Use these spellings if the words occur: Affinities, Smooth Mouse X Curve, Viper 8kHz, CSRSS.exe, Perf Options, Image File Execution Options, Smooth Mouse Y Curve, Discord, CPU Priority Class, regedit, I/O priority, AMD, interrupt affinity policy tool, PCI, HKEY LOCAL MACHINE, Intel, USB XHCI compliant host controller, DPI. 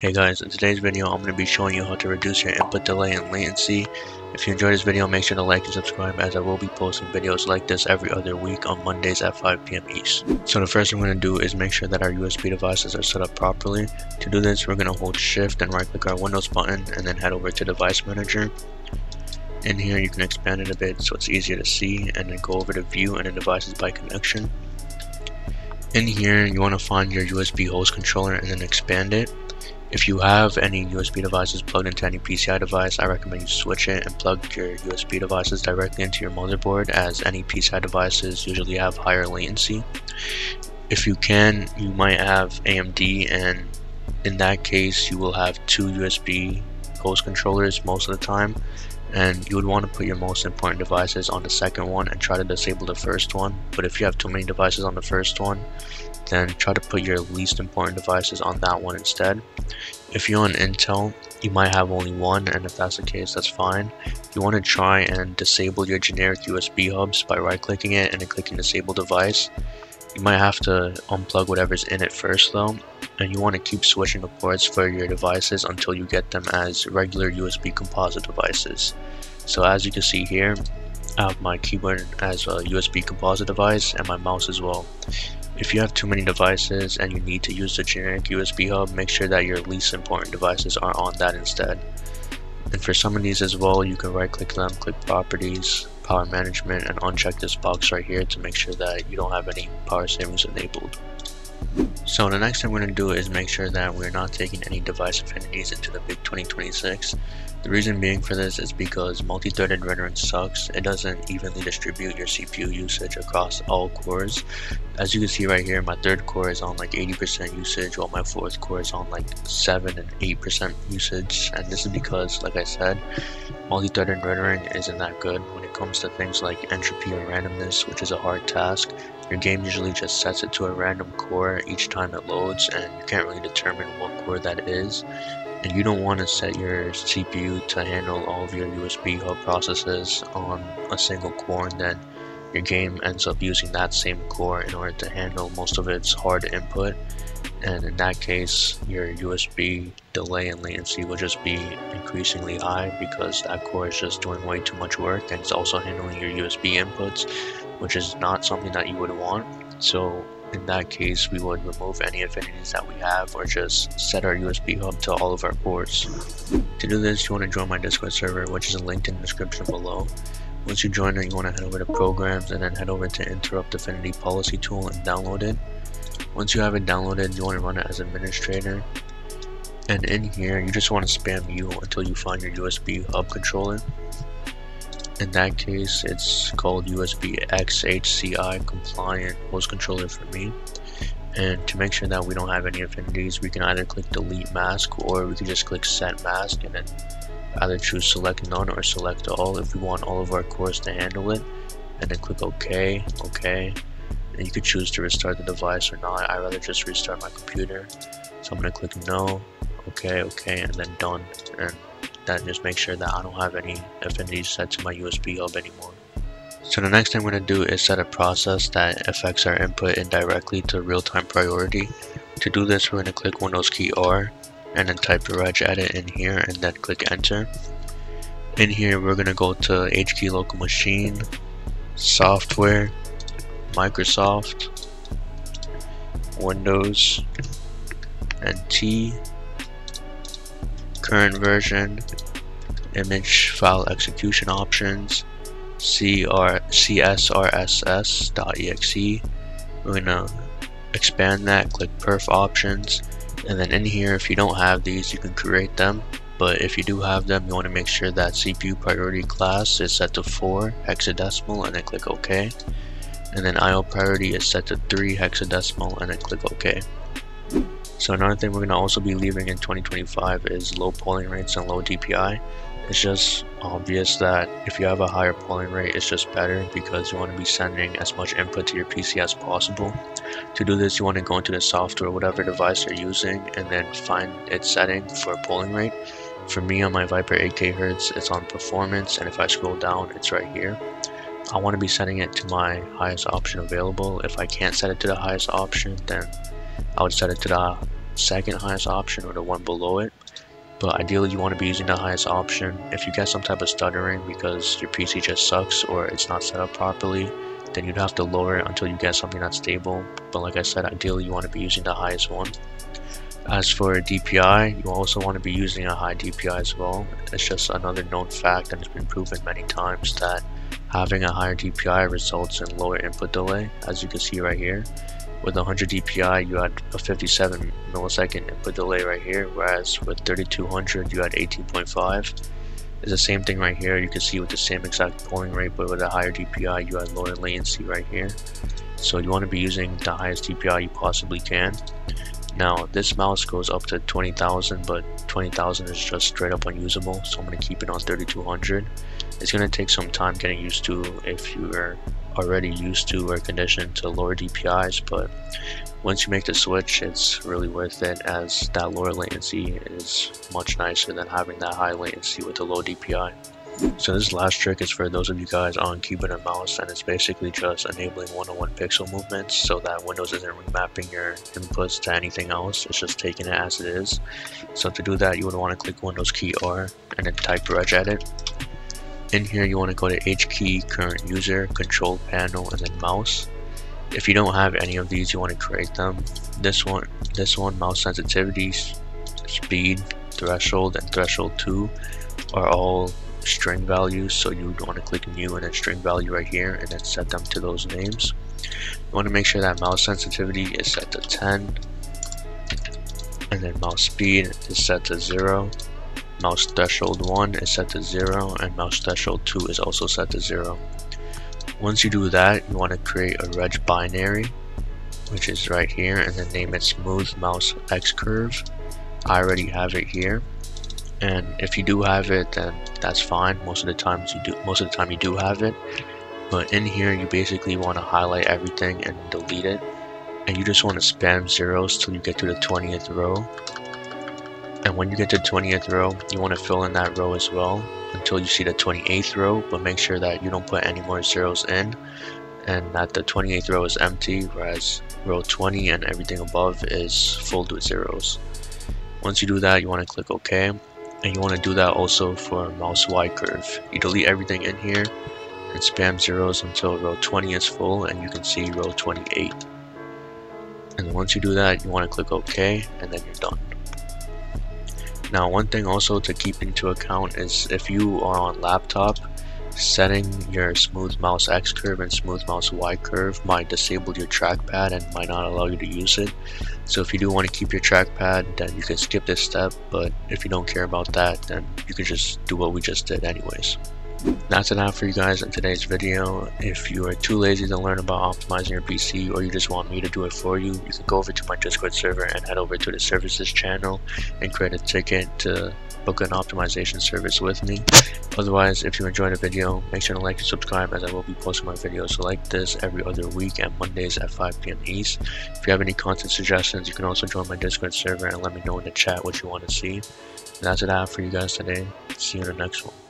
Hey guys, in today's video I'm going to be showing you how to reduce your input delay and latency. If you enjoyed this video, make sure to like and subscribe, as I will be posting videos like this every other week on Mondays at 5 PM East. So the first thing we're going to do is make sure that our USB devices are set up properly. To do this, we're going to hold Shift and right click our Windows button and then head over to Device Manager. In here you can expand it a bit so it's easier to see, and then go over to View and then Devices by Connection. In here you want to find your USB host controller and then expand it. If you have any USB devices plugged into any PCI device, I recommend you switch it and plug your USB devices directly into your motherboard, as any PCI devices usually have higher latency. If you can, you might have AMD, and in that case you will have two USB host controllers most of the time, and you would want to put your most important devices on the second one and try to disable the first one. But if you have too many devices on the first one, then try to put your least important devices on that one instead. If you're on Intel, you might have only one, and if that's the case, that's fine. You want to try and disable your generic USB hubs by right clicking it and then clicking disable device. You might have to unplug whatever's in it first though, and you want to keep switching the ports for your devices until you get them as regular USB composite devices. So as you can see here, I have my keyboard as a USB composite device and my mouse as well. If you have too many devices and you need to use the generic USB hub, make sure that your least important devices are on that instead. And for some of these as well, you can right click them, click Properties, Power Management, and uncheck this box right here to make sure that you don't have any power savings enabled. So the next thing we're going to do is make sure that we're not taking any device affinities into the big 2026. The reason being for this is because multi-threaded rendering sucks. It doesn't evenly distribute your CPU usage across all cores. As you can see right here, my third core is on like 80% usage, while my fourth core is on like 7 and 8% usage. And this is because, like I said, multi-threaded rendering isn't that good when it comes to things like entropy or randomness, which is a hard task. Your game usually just sets it to a random core each time it loads, and you can't really determine what core that is. And you don't want to set your CPU to handle all of your USB hub processes on a single core, and then your game ends up using that same core in order to handle most of its hard input. And in that case, your USB delay and latency will just be increasingly high because that core is just doing way too much work, and it's also handling your USB inputs, which is not something that you would want. So in that case, we would remove any affinities that we have or just set our USB hub to all of our ports. To do this, you want to join my Discord server, which is linked in the description below. Once you join it, you want to head over to Programs and then head over to Interrupt Affinity Policy Tool and download it. Once you have it downloaded, you want to run it as administrator. And in here, you just want to spam U until you find your USB hub controller. In that case, it's called USB XHCI compliant host controller for me. And to make sure that we don't have any affinities, we can either click delete mask, or we can just click set mask and then either choose select none or select all if we want all of our cores to handle it, and then click OK. And you could choose to restart the device or not. I rather just restart my computer, so I'm going to click no, OK, and then done. And just make sure that I don't have any affinities set to my USB hub anymore. So the next thing we're going to do is set a process that affects our input indirectly to real-time priority. To do this, we're going to click Windows key R and then type the regedit in here and then click enter. In here we're going to go to HKEY LOCAL MACHINE, Software, Microsoft, Windows, and T, Current Version, Image File Execution Options, CSRSS.exe. We're going to expand that, click Perf Options, and then in here, if you don't have these, you can create them. But if you do have them, you want to make sure that CPU Priority Class is set to 4 hexadecimal and then click OK. And then I/O priority is set to 3 hexadecimal and then click OK. So another thing we're going to also be leaving in 2025 is low polling rates and low DPI. It's just obvious that if you have a higher polling rate, it's just better because you want to be sending as much input to your PC as possible. To do this, you want to go into the software, whatever device you're using, and then find its setting for polling rate. For me, on my Viper 8kHz, it's on performance, and if I scroll down, it's right here. I want to be setting it to my highest option available. If I can't set it to the highest option, then I would set it to the second highest option or the one below it, but ideally you want to be using the highest option. If you get some type of stuttering because your PC just sucks or it's not set up properly, then you'd have to lower it until you get something that's stable. But like I said, ideally you want to be using the highest one. As for DPI, you also want to be using a high DPI as well. It's just another known fact and it's been proven many times that having a higher DPI results in lower input delay, as you can see right here. With 100 DPI, you had a 57 millisecond input delay right here, whereas with 3200, you had 18.5. It's the same thing right here. You can see with the same exact polling rate, but with a higher DPI, you had lower latency right here. So you want to be using the highest DPI you possibly can. Now, this mouse goes up to 20,000, but 20,000 is just straight up unusable, so I'm going to keep it on 3200. It's going to take some time getting used to if you're already used to or conditioned to lower DPIs, but once you make the switch, it's really worth it, as that lower latency is much nicer than having that high latency with a low DPI. So this last trick is for those of you guys on keyboard and mouse, and it's basically just enabling one-on-one pixel movements so that Windows isn't remapping your inputs to anything else. It's just taking it as it is. So to do that, you would want to click Windows key R and then type regedit. In here, you want to go to HKEY, current user, control panel, and then mouse. If you don't have any of these, you want to create them. This one, mouse sensitivity, speed, threshold, and threshold 2 are all string values, so you would want to click new and then string value right here and then set them to those names. You want to make sure that mouse sensitivity is set to 10, and then mouse speed is set to 0, mouse threshold 1 is set to 0, and mouse threshold 2 is also set to 0. Once you do that, you want to create a reg binary, which is right here, and then name it Smooth Mouse X Curve. I already have it here, and if you do have it, then that's fine. Most of the time you do have it, but in here you basically want to highlight everything and delete it, and you just want to spam zeros till you get to the 20th row. And when you get to the 20th row, you want to fill in that row as well until you see the 28th row, but make sure that you don't put any more zeros in and that the 28th row is empty, whereas row 20 and everything above is full with zeros. Once you do that, you want to click OK, and you want to do that also for mouse Y curve. You delete everything in here and spam zeros until row 20 is full, and you can see row 28. And once you do that, you want to click OK, and then you're done. Now, one thing also to keep into account is if you are on laptop, setting your Smooth Mouse X Curve and Smooth Mouse Y Curve might disable your trackpad and might not allow you to use it. So if you do want to keep your trackpad, then you can skip this step, but if you don't care about that, then you can just do what we just did anyways. That's enough for you guys in today's video. If you are too lazy to learn about optimizing your PC, or you just want me to do it for you, you can go over to my Discord server and head over to the services channel and create a ticket to book an optimization service with me. Otherwise, if you enjoyed the video, make sure to like and subscribe, as I will be posting my videos like this every other week and Mondays at 5 p.m. East. If you have any content suggestions, you can also join my Discord server and let me know in the chat what you want to see. That's it for you guys today. See you in the next one.